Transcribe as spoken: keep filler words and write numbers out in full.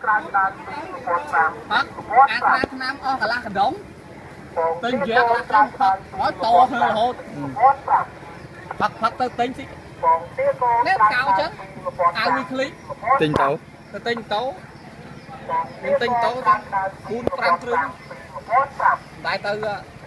những